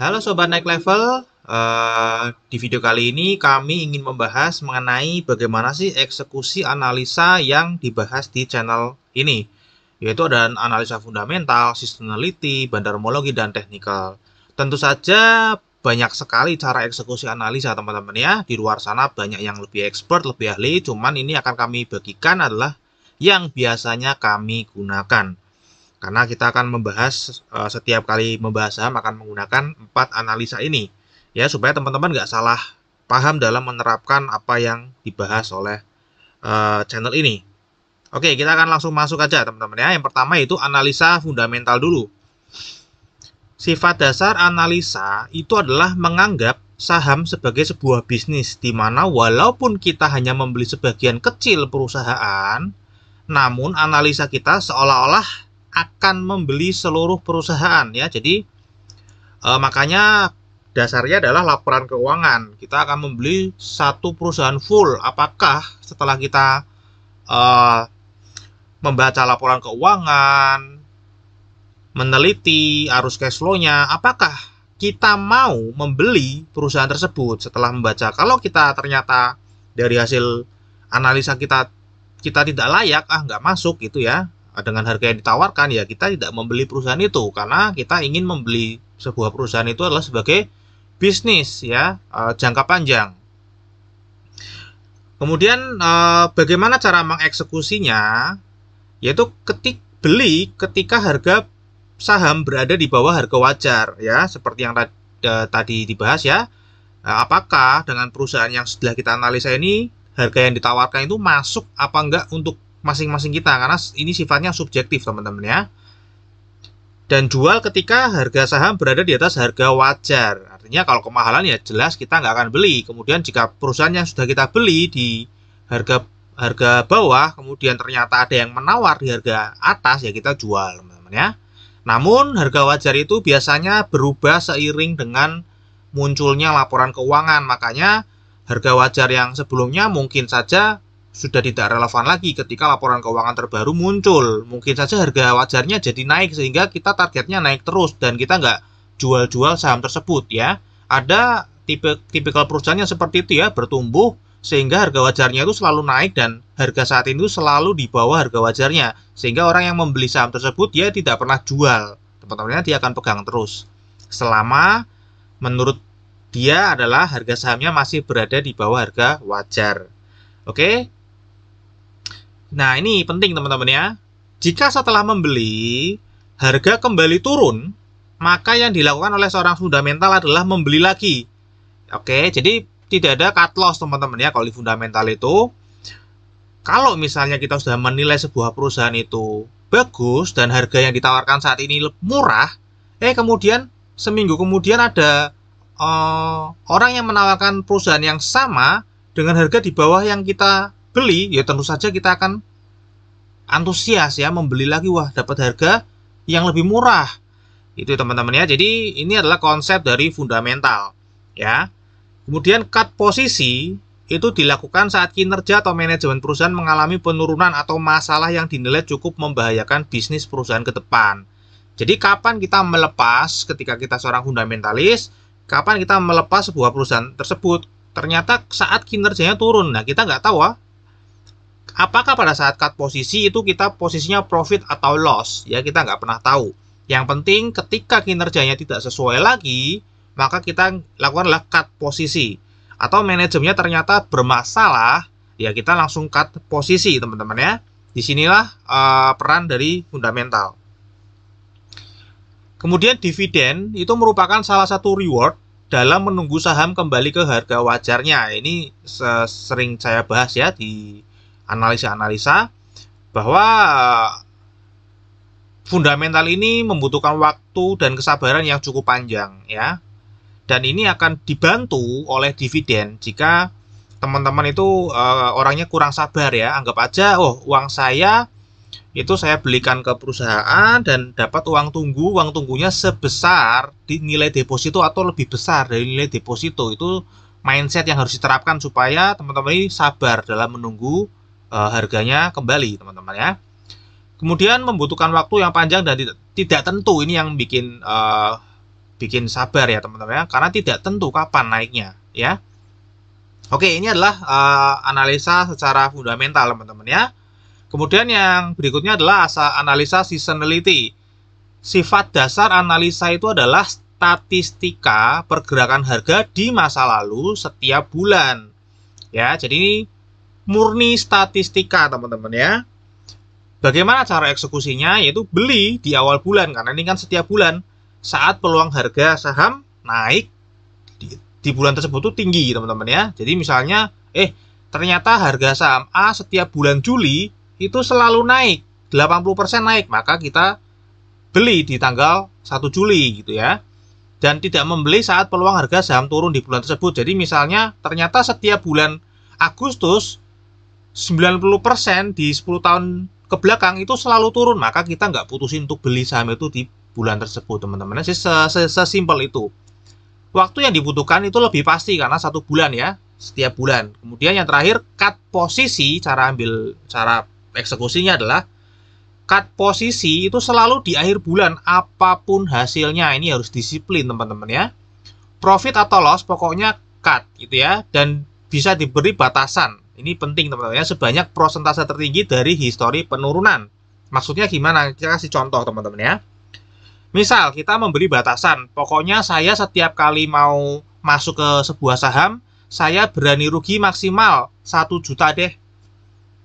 Halo Sobat Naik Level, di video kali ini kami ingin membahas mengenai bagaimana sih eksekusi analisa yang dibahas di channel ini, yaitu ada analisa fundamental, seasonality, bandarmologi, dan technical. Tentu saja banyak sekali cara eksekusi analisa teman-teman ya, di luar sana banyak yang lebih expert, lebih ahli, cuman ini akan kami bagikan adalah yang biasanya kami gunakan. Karena kita akan membahas, setiap kali membahas saham akan menggunakan 4 analisa ini. Ya, supaya teman-teman nggak salah paham dalam menerapkan apa yang dibahas oleh channel ini. Oke, kita akan langsung masuk aja teman-teman ya. Yang pertama itu analisa fundamental dulu. Sifat dasar analisa itu adalah menganggap saham sebagai sebuah bisnis, di mana walaupun kita hanya membeli sebagian kecil perusahaan, namun analisa kita seolah-olah akan membeli seluruh perusahaan ya. Jadi makanya dasarnya adalah laporan keuangan. Kita akan membeli satu perusahaan full. Apakah setelah kita membaca laporan keuangan, meneliti arus cash flow-nya, apakah kita mau membeli perusahaan tersebut setelah membaca? Kalau kita ternyata dari hasil analisa kita tidak layak, nggak masuk gitu ya, dengan harga yang ditawarkan, ya kita tidak membeli perusahaan itu, karena kita ingin membeli sebuah perusahaan itu adalah sebagai bisnis ya, jangka panjang. Kemudian bagaimana cara mengeksekusinya, yaitu beli ketika harga saham berada di bawah harga wajar ya, seperti yang tadi dibahas ya. Apakah dengan perusahaan yang sudah kita analisa ini harga yang ditawarkan itu masuk apa enggak untuk masing-masing kita, karena ini sifatnya subjektif teman-teman ya. Dan jual ketika harga saham berada di atas harga wajar, artinya kalau kemahalan ya jelas kita nggak akan beli. Kemudian jika perusahaan yang sudah kita beli di harga bawah kemudian ternyata ada yang menawar di harga atas, ya kita jual teman-teman ya. Namun harga wajar itu biasanya berubah seiring dengan munculnya laporan keuangan, makanya harga wajar yang sebelumnya mungkin saja sudah tidak relevan lagi ketika laporan keuangan terbaru muncul. Mungkin saja harga wajarnya jadi naik sehingga kita targetnya naik terus dan kita nggak jual-jual saham tersebut ya. Ada tipikal perusahaannya seperti itu ya, bertumbuh sehingga harga wajarnya itu selalu naik dan harga saat itu selalu di bawah harga wajarnya, sehingga orang yang membeli saham tersebut dia tidak pernah jual. Teman-temannya dia akan pegang terus selama menurut dia adalah harga sahamnya masih berada di bawah harga wajar. Oke. Nah, ini penting teman-teman ya. Jika setelah membeli harga kembali turun, maka yang dilakukan oleh seorang fundamental adalah membeli lagi. Oke, jadi tidak ada cut loss teman-teman ya kalau di fundamental itu. Kalau misalnya kita sudah menilai sebuah perusahaan itu bagus dan harga yang ditawarkan saat ini murah, kemudian seminggu kemudian ada orang yang menawarkan perusahaan yang sama dengan harga di bawah yang kita beli, ya tentu saja kita akan antusias ya membeli lagi, wah dapat harga yang lebih murah. Itu teman-teman ya. Jadi ini adalah konsep dari fundamental ya. Kemudian cut posisi itu dilakukan saat kinerja atau manajemen perusahaan mengalami penurunan atau masalah yang dinilai cukup membahayakan bisnis perusahaan ke depan. Jadi kapan kita melepas ketika kita seorang fundamentalis, kapan kita melepas sebuah perusahaan tersebut? Ternyata saat kinerjanya turun. Nah, kita nggak tahu apakah pada saat cut posisi itu kita posisinya profit atau loss. Ya, kita nggak pernah tahu. Yang penting ketika kinerjanya tidak sesuai lagi, maka kita lakukanlah cut posisi. Atau manajemennya ternyata bermasalah, ya kita langsung cut posisi, teman-teman ya. Disinilah peran dari fundamental. Kemudian dividen itu merupakan salah satu reward dalam menunggu saham kembali ke harga wajarnya. Ini sering saya bahas ya di analisa-analisa, bahwa fundamental ini membutuhkan waktu dan kesabaran yang cukup panjang ya. Dan ini akan dibantu oleh dividen. Jika teman-teman itu orangnya kurang sabar ya, anggap aja uang saya itu saya belikan ke perusahaan dan dapat uang tunggu, uang tunggunya sebesar di nilai deposito atau lebih besar dari nilai deposito. Itu mindset yang harus diterapkan supaya teman-teman ini sabar dalam menunggu harganya kembali teman-teman ya. Kemudian membutuhkan waktu yang panjang dan tidak tentu. Ini yang bikin bikin sabar ya teman-teman ya, karena tidak tentu kapan naiknya ya. Oke, ini adalah analisa secara fundamental teman-teman ya. Kemudian yang berikutnya adalah analisa seasonality. Sifat dasar analisa itu adalah statistika pergerakan harga di masa lalu setiap bulan. Ya, jadi ini murni statistika teman-teman ya. Bagaimana cara eksekusinya? Yaitu beli di awal bulan, karena ini kan setiap bulan saat peluang harga saham naik di bulan tersebut itu tinggi teman-teman ya. Jadi misalnya ternyata harga saham A setiap bulan Juli itu selalu naik, 80% naik, maka kita beli di tanggal 1 Juli gitu ya. Dan tidak membeli saat peluang harga saham turun di bulan tersebut. Jadi misalnya ternyata setiap bulan Agustus 90% di 10 tahun ke belakang itu selalu turun, maka kita nggak putusin untuk beli saham itu di bulan tersebut teman-teman. Sesimpel itu. Waktu yang dibutuhkan itu lebih pasti karena satu bulan ya, setiap bulan. Kemudian yang terakhir, cut posisi. Cara eksekusinya adalah cut posisi itu selalu di akhir bulan apapun hasilnya. Ini harus disiplin teman-teman ya. Profit atau loss pokoknya cut gitu ya, dan bisa diberi batasan. Ini penting teman-teman ya, sebanyak prosentase tertinggi dari histori penurunan. Maksudnya gimana? Kita kasih contoh teman-teman ya. Misal kita memberi batasan, pokoknya saya setiap kali mau masuk ke sebuah saham, saya berani rugi maksimal 1 juta deh.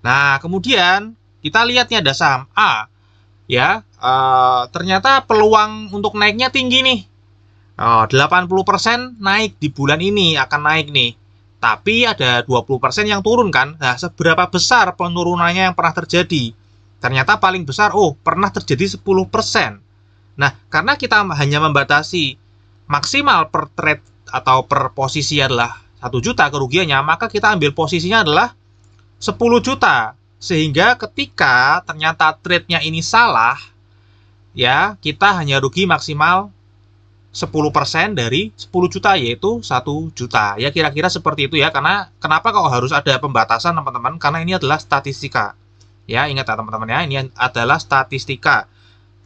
Nah, kemudian kita lihatnya ada saham A ya, ternyata peluang untuk naiknya tinggi nih. 80% naik di bulan ini akan naik nih. Tapi ada 20% yang turun kan. Nah, seberapa besar penurunannya yang pernah terjadi? Ternyata paling besar, pernah terjadi 10%. Nah, karena kita hanya membatasi maksimal per trade atau per posisi adalah 1 juta kerugiannya, maka kita ambil posisinya adalah 10 juta. Sehingga ketika ternyata trade-nya ini salah, ya, kita hanya rugi maksimal 10% dari 10 juta, yaitu 1 juta. Ya, kira-kira seperti itu ya. Karena kenapa kok harus ada pembatasan, teman-teman? Karena ini adalah statistika. Ya, ingat ya, teman-teman ya, ini adalah statistika.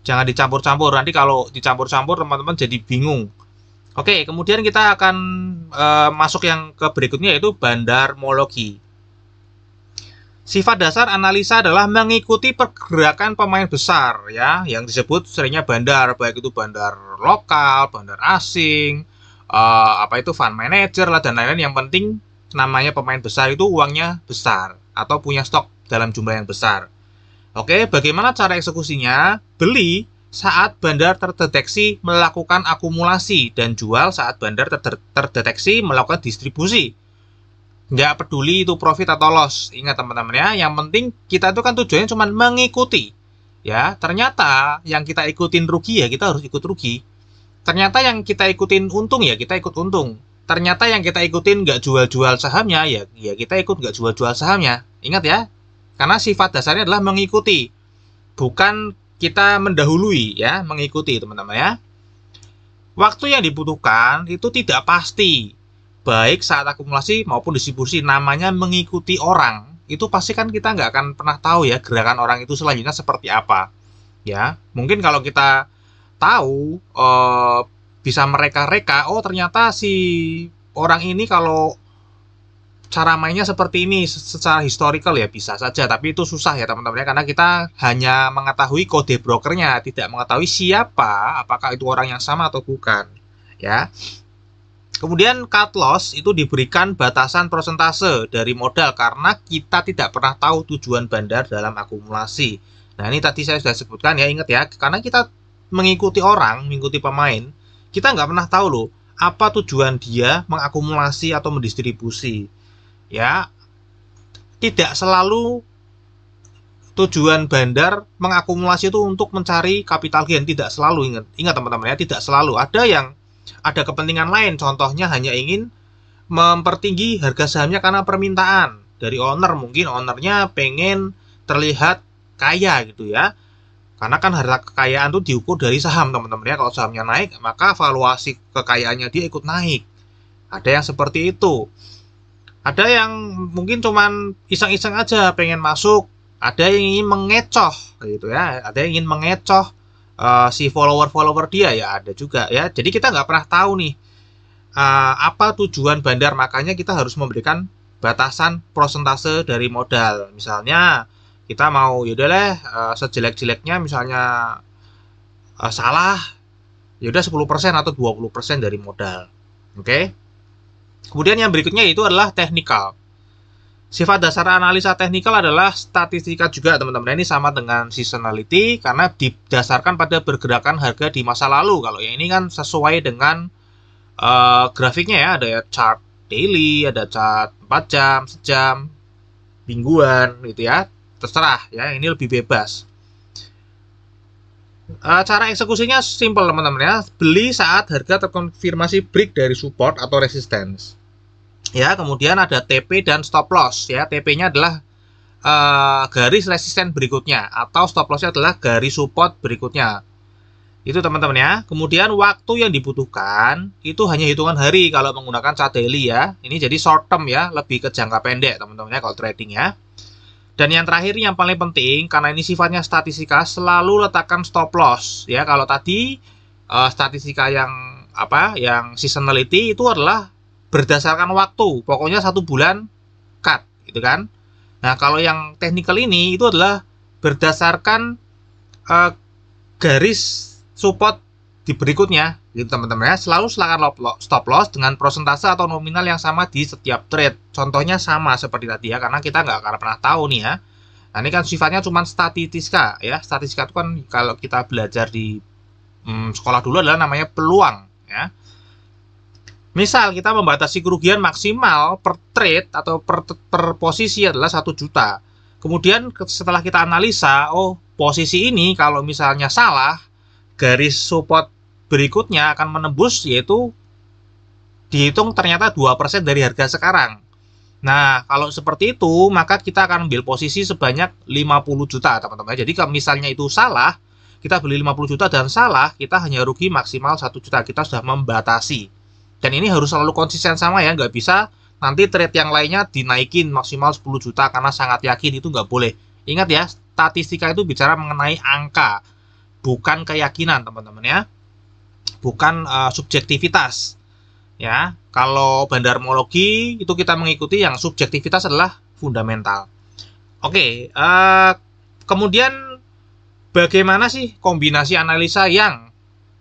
Jangan dicampur-campur. Nanti kalau dicampur-campur, teman-teman jadi bingung. Oke, kemudian kita akan masuk yang ke berikutnya, yaitu bandarmologi. Sifat dasar analisa adalah mengikuti pergerakan pemain besar ya, yang disebut seringnya bandar, baik itu bandar lokal, bandar asing, fund manager lah dan lain-lain. Yang penting namanya pemain besar itu uangnya besar atau punya stok dalam jumlah yang besar. Oke, bagaimana cara eksekusinya? Beli saat bandar terdeteksi melakukan akumulasi dan jual saat bandar terdeteksi melakukan distribusi. Nggak peduli itu profit atau loss. Ingat teman-teman ya, yang penting kita itu kan tujuannya cuma mengikuti. Ya, ternyata yang kita ikutin rugi ya kita harus ikut rugi. Ternyata yang kita ikutin untung ya kita ikut untung. Ternyata yang kita ikutin nggak jual-jual sahamnya ya kita ikut nggak jual-jual sahamnya. Ingat ya, karena sifat dasarnya adalah mengikuti. Bukan kita mendahului ya, mengikuti teman-teman ya. Waktu yang dibutuhkan itu tidak pasti, baik saat akumulasi maupun distribusi. Namanya mengikuti orang, itu pasti kan kita nggak akan pernah tahu ya gerakan orang itu selanjutnya seperti apa ya. Mungkin kalau kita tahu bisa mereka-reka, ternyata si orang ini kalau cara mainnya seperti ini secara historical ya, bisa saja. Tapi itu susah ya teman-teman ya, karena kita hanya mengetahui kode brokernya, tidak mengetahui siapa, apakah itu orang yang sama atau bukan ya. Kemudian cut loss itu diberikan batasan persentase dari modal karena kita tidak pernah tahu tujuan bandar dalam akumulasi. Nah, ini tadi saya sudah sebutkan ya, ingat ya, karena kita mengikuti orang, mengikuti pemain, kita nggak pernah tahu loh apa tujuan dia mengakumulasi atau mendistribusi. Ya, tidak selalu tujuan bandar mengakumulasi itu untuk mencari capital gain, tidak selalu. Ingat teman-teman ya, tidak selalu. Ada yang ada kepentingan lain, contohnya hanya ingin mempertinggi harga sahamnya karena permintaan dari owner. Mungkin ownernya pengen terlihat kaya gitu ya, karena kan harga kekayaan itu diukur dari saham teman-teman ya. Kalau sahamnya naik, maka valuasi kekayaannya dia ikut naik. Ada yang seperti itu. Ada yang mungkin cuman iseng-iseng aja pengen masuk. Ada yang ingin mengecoh gitu ya, ada yang ingin mengecoh si follower-follower dia ya ada juga ya. Jadi kita nggak pernah tahu nih apa tujuan bandar, makanya kita harus memberikan batasan prosentase dari modal. Misalnya kita mau yaudahlah sejelek-jeleknya misalnya salah yaudah 10% atau 20% dari modal. Oke. Kemudian yang berikutnya itu adalah teknikal. Sifat dasar analisa teknikal adalah statistika juga, teman-teman. Ini sama dengan seasonality karena didasarkan pada pergerakan harga di masa lalu. Kalau yang ini kan sesuai dengan grafiknya ya, ada ya chart daily, ada chart 4 jam, sejam, mingguan gitu ya. Terserah ya, ini lebih bebas. Cara eksekusinya simpel, teman-teman ya. Beli saat harga terkonfirmasi break dari support atau resistance. Ya, kemudian ada TP dan stop loss ya. TP-nya adalah garis resisten berikutnya, atau stop loss-nya adalah garis support berikutnya. Itu teman-teman ya. Kemudian waktu yang dibutuhkan itu hanya hitungan hari kalau menggunakan chart daily ya. Ini jadi short term ya, lebih ke jangka pendek teman-teman ya kalau trading ya. Dan yang terakhir yang paling penting karena ini sifatnya statistika, selalu letakkan stop loss ya. Kalau tadi statistika yang apa? Yang seasonality itu adalah berdasarkan waktu, pokoknya 1 bulan cut gitu kan. Nah kalau yang technical ini itu adalah berdasarkan garis support di berikutnya gitu teman-teman ya. Selalu silakan stop loss dengan persentase atau nominal yang sama di setiap trade. Contohnya sama seperti tadi ya, karena kita nggak akan pernah tahu nih ya. Nah ini kan sifatnya cuma statistika ya. Statistika itu kan kalau kita belajar di sekolah dulu adalah namanya peluang ya. Misal kita membatasi kerugian maksimal per trade atau per posisi adalah 1 juta. Kemudian setelah kita analisa, oh posisi ini kalau misalnya salah, garis support berikutnya akan menembus, yaitu dihitung ternyata 2% dari harga sekarang. Nah, kalau seperti itu, maka kita akan ambil posisi sebanyak 50 juta, teman-teman. Jadi kalau misalnya itu salah, kita beli 50 juta dan salah, kita hanya rugi maksimal 1 juta. Kita sudah membatasi. Dan ini harus selalu konsisten sama ya, nggak bisa nanti trade yang lainnya dinaikin maksimal 10 juta karena sangat yakin, itu nggak boleh. Ingat ya, statistika itu bicara mengenai angka, bukan keyakinan teman-teman ya, bukan subjektivitas ya. Kalau bandarmologi itu kita mengikuti yang subjektivitas adalah fundamental. Oke, kemudian bagaimana sih kombinasi analisa yang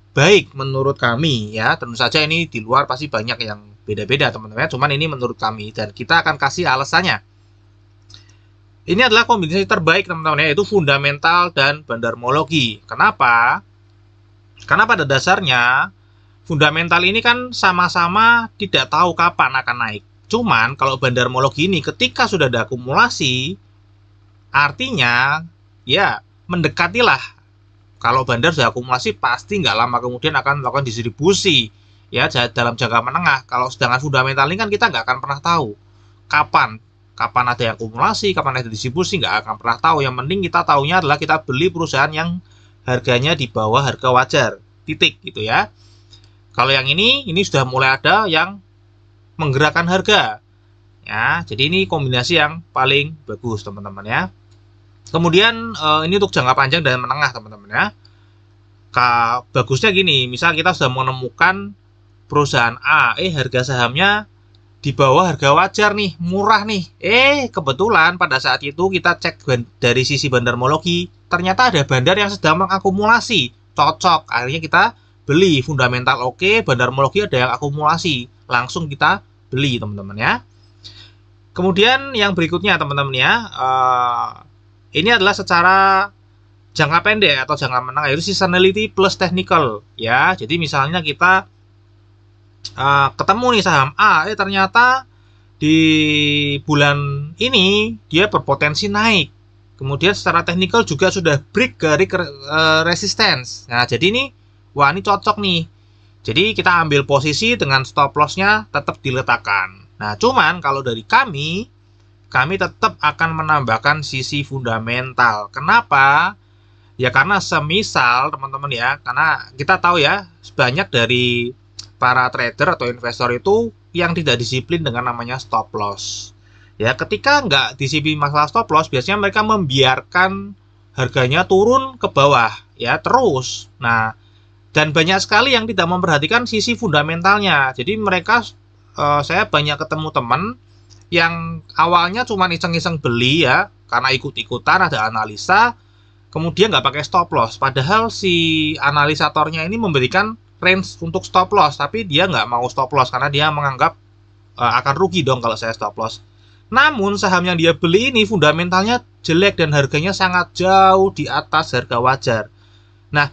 baik menurut kami ya? Tentu saja ini di luar pasti banyak yang beda-beda teman-teman, cuman ini menurut kami dan kita akan kasih alasannya. Ini adalah kombinasi terbaik teman-teman ya, yaitu fundamental dan bandarmologi. Kenapa? Karena pada dasarnya fundamental ini kan sama-sama tidak tahu kapan akan naik. Cuman kalau bandarmologi ini ketika sudah ada akumulasi, artinya ya mendekatilah. Kalau bandar sudah akumulasi pasti nggak lama kemudian akan melakukan distribusi ya dalam jangka menengah. Kalau sedangkan fundamental ini kan kita nggak akan pernah tahu kapan ada akumulasi, kapan ada distribusi, nggak akan pernah tahu. Yang penting kita tahunya adalah kita beli perusahaan yang harganya di bawah harga wajar, titik gitu ya. Kalau yang ini sudah mulai ada yang menggerakkan harga ya. Jadi ini kombinasi yang paling bagus teman-teman ya. Kemudian ini untuk jangka panjang dan menengah teman-teman ya. Bagusnya gini, misal kita sudah menemukan perusahaan A, harga sahamnya di bawah harga wajar nih, murah nih. Kebetulan pada saat itu kita cek dari sisi bandarmologi, ternyata ada bandar yang sedang mengakumulasi, cocok. Akhirnya kita beli, fundamental oke, bandarmologi ada yang akumulasi, langsung kita beli teman-teman ya. Kemudian yang berikutnya teman-teman ya. Ini adalah secara jangka pendek atau jangka menengah, yaitu seasonality plus technical ya. Jadi misalnya kita ketemu nih saham A, ternyata di bulan ini dia berpotensi naik. Kemudian secara technical juga sudah break garis resistance. Nah, jadi ini wah ini cocok nih. Jadi kita ambil posisi dengan stop loss-nya tetap diletakkan. Nah, cuman kalau dari kami tetap akan menambahkan sisi fundamental. Kenapa? Ya karena semisal teman-teman ya, karena kita tahu ya, banyak dari para trader atau investor itu yang tidak disiplin dengan namanya stop loss. Ya ketika nggak disiplin masalah stop loss, biasanya mereka membiarkan harganya turun ke bawah ya terus. Nah, dan banyak sekali yang tidak memperhatikan sisi fundamentalnya. Jadi mereka, saya banyak ketemu teman yang awalnya cuma iseng-iseng beli ya, karena ikut-ikutan ada analisa, kemudian nggak pakai stop loss. Padahal si analisatornya ini memberikan range untuk stop loss, tapi dia nggak mau stop loss karena dia menganggap akan rugi dong kalau saya stop loss. Namun saham yang dia beli ini fundamentalnya jelek dan harganya sangat jauh di atas harga wajar. Nah,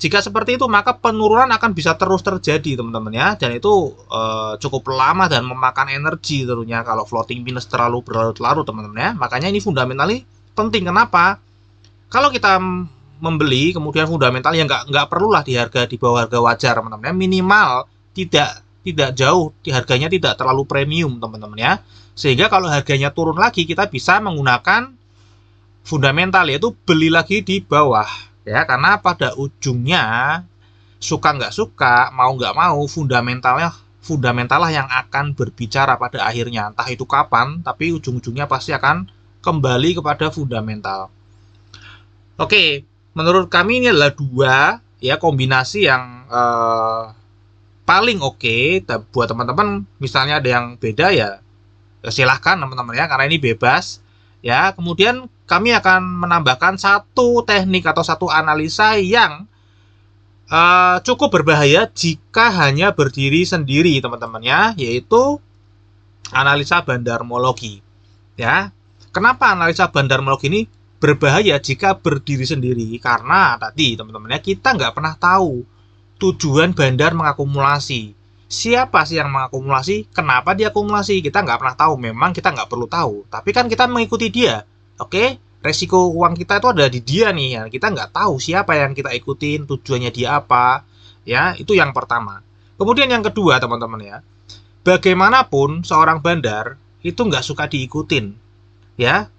jika seperti itu maka penurunan akan bisa terus terjadi teman-teman ya, dan itu cukup lama dan memakan energi tentunya kalau floating minus terlalu berlarut-larut teman-teman ya. Makanya ini fundamentalnya penting. Kenapa? Kalau kita membeli kemudian fundamental yang nggak perlulah di harga di bawah harga wajar teman-teman ya, minimal tidak jauh di harganya, tidak terlalu premium teman-teman ya, sehingga kalau harganya turun lagi kita bisa menggunakan fundamental, yaitu beli lagi di bawah. Ya, karena pada ujungnya suka nggak suka, mau nggak mau fundamentallah yang akan berbicara pada akhirnya, entah itu kapan, tapi ujung-ujungnya pasti akan kembali kepada fundamental. Oke, menurut kami ini adalah dua ya kombinasi yang paling oke buat teman-teman. Misalnya ada yang beda ya silahkan teman-teman ya, karena ini bebas ya. Kemudian kami akan menambahkan satu teknik atau satu analisa yang cukup berbahaya jika hanya berdiri sendiri teman-teman ya, yaitu analisa bandarmologi ya. Kenapa analisa bandarmologi ini berbahaya jika berdiri sendiri? Karena tadi teman-teman ya, kita nggak pernah tahu tujuan bandar mengakumulasi. Siapa sih yang mengakumulasi? Kenapa dia akumulasi? Kita nggak pernah tahu. Memang kita nggak perlu tahu, tapi kan kita mengikuti dia. Oke, resiko uang kita itu ada di dia nih ya. Kita nggak tahu siapa yang kita ikutin, tujuannya dia apa ya. Itu yang pertama. Kemudian yang kedua teman-teman ya, bagaimanapun seorang bandar itu nggak suka diikutin ya.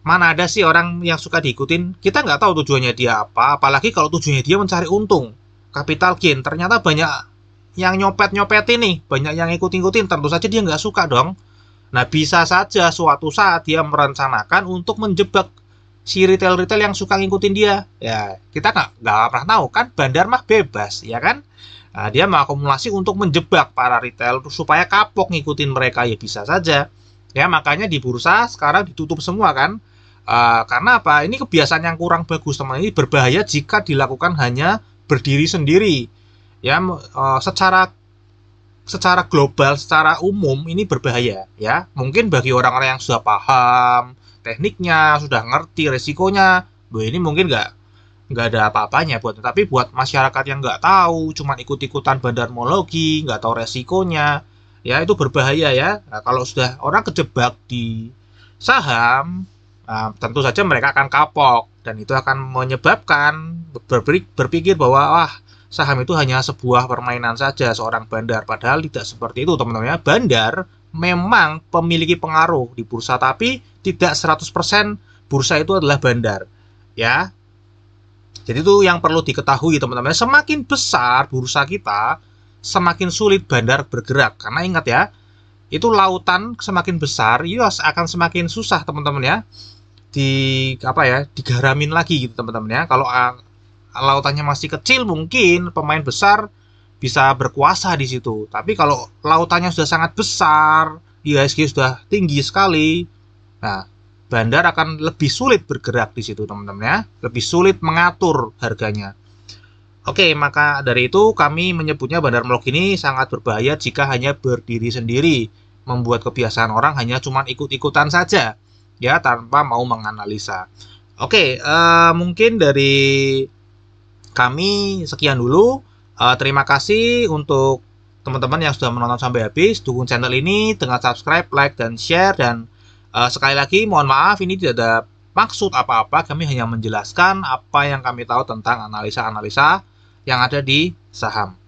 Mana ada sih orang yang suka diikutin? Kita nggak tahu tujuannya dia apa, apalagi kalau tujuannya dia mencari untung, capital gain. Ternyata banyak yang nyopet-nyopetin nih, banyak yang ikut-ikutin, tentu saja dia nggak suka dong. Nah, bisa saja suatu saat dia merencanakan untuk menjebak si retail-retail yang suka ngikutin dia. Ya, kita nggak pernah tahu kan, bandar mah bebas, ya kan? Nah, dia mengakumulasi untuk menjebak para retail supaya kapok ngikutin mereka, ya bisa saja. Ya, makanya di bursa sekarang ditutup semua kan? Karena apa? Ini kebiasaan yang kurang bagus, teman. Ini berbahaya jika dilakukan hanya berdiri sendiri. Ya, secara global, secara umum ini berbahaya ya. Mungkin bagi orang-orang yang sudah paham tekniknya, sudah ngerti resikonya, ini mungkin nggak ada apa-apanya buat. Tapi buat masyarakat yang nggak tahu, cuman ikut-ikutan bandarmologi, nggak tahu resikonya, ya itu berbahaya ya. Nah, kalau sudah orang kejebak di saham, tentu saja mereka akan kapok dan itu akan menyebabkan berpikir bahwa wah, saham itu hanya sebuah permainan saja seorang bandar. Padahal tidak seperti itu teman-teman ya. Bandar memang memiliki pengaruh di bursa, tapi tidak 100% bursa itu adalah bandar ya. Jadi itu yang perlu diketahui teman-teman. Semakin besar bursa kita, semakin sulit bandar bergerak. Karena ingat ya, itu lautan semakin besar, itu akan semakin susah teman-teman ya. Digaramin lagi gitu teman-teman ya. Kalau lautannya masih kecil, mungkin pemain besar bisa berkuasa di situ. Tapi kalau lautannya sudah sangat besar, IHSG sudah tinggi sekali, nah bandar akan lebih sulit bergerak di situ teman-teman ya, lebih sulit mengatur harganya. Oke, maka dari itu kami menyebutnya bandarmologi ini sangat berbahaya jika hanya berdiri sendiri, membuat kebiasaan orang hanya cuman ikut-ikutan saja ya, tanpa mau menganalisa. Oke, mungkin dari kami sekian dulu. Terima kasih untuk teman-teman yang sudah menonton sampai habis. Dukung channel ini dengan subscribe, like, dan share. Dan sekali lagi mohon maaf, ini tidak ada maksud apa-apa. Kami hanya menjelaskan apa yang kami tahu tentang analisa-analisa yang ada di saham.